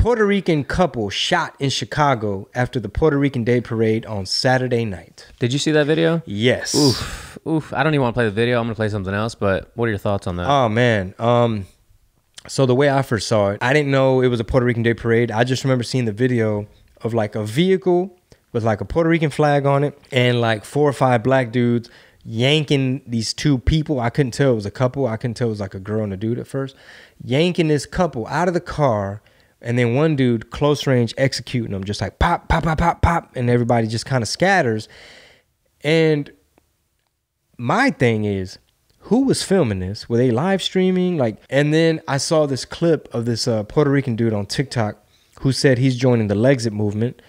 Puerto Rican couple shot in Chicago after the Puerto Rican Day Parade on Saturday night. Did you see that video? Yes. Oof. Oof. I don't even want to play the video. I'm going to play something else, but what are your thoughts on that? Oh, man. So the way I first saw it, I didn't know it was a Puerto Rican Day Parade. I just remember seeing the video of like a vehicle with like a Puerto Rican flag on it and like 4 or 5 black dudes yanking these 2 people. I couldn't tell it was a couple. I couldn't tell it was like a girl and a dude at first. Yanking this couple out of the car. And then one dude, close range, executing them, just like pop, pop, pop, pop, pop. And everybody just kind of scatters. And my thing is, who was filming this? Were they live streaming? Like, and then I saw this clip of this Puerto Rican dude on TikTok who said he's joining the Lexit movement.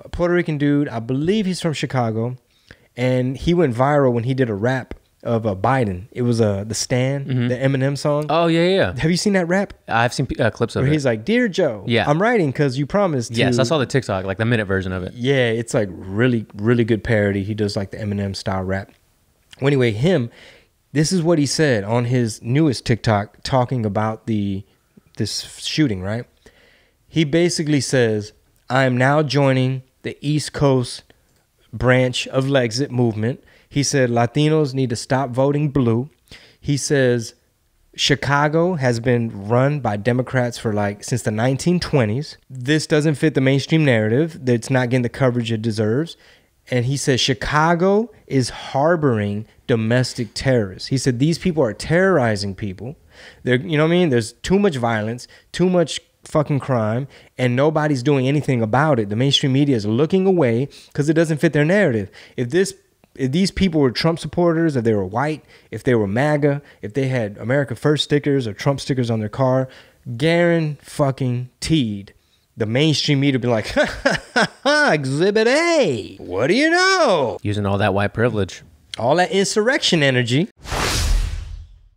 A Puerto Rican dude, I believe he's from Chicago. And he went viral when he did a rap of Biden. It was The Stand, the Eminem song. Oh, yeah, yeah. Have you seen that rap? I've seen clips of it. Where he's like, "Dear Joe, yeah, I'm writing because you promised to." Yes, I saw the TikTok, like the minute version of it. Yeah, it's like really, really good parody. He does like the Eminem style rap. Well, anyway, him, this is what he said on his newest TikTok talking about this shooting, right? He basically says, "I am now joining the East Coast branch of Lexit movement." He said, "Latinos need to stop voting blue." He says, "Chicago has been run by Democrats for like since the 1920s. This doesn't fit the mainstream narrative. That's not getting the coverage it deserves." And he says, "Chicago is harboring domestic terrorists." He said, "These people are terrorizing people. They're, you know what I mean? There's too much violence, too much fucking crime, and nobody's doing anything about it. The mainstream media is looking away because it doesn't fit their narrative. If these people were Trump supporters, if they were white, if they were MAGA, if they had America First stickers or Trump stickers on their car, guaranteed the mainstream media would be like, Exhibit A. What do you know?" Using all that white privilege. All that insurrection energy.